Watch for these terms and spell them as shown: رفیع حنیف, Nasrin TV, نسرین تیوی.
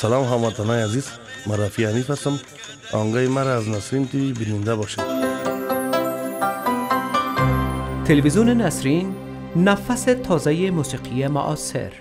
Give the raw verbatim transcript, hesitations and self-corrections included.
سلام هموطنان عزیز، من رفیع حنیف هستم. آنگاهی ما را از نسرین تیوی بیننده باشید. تلویزیون نسرین، نفس تازه موسیقی معاصر.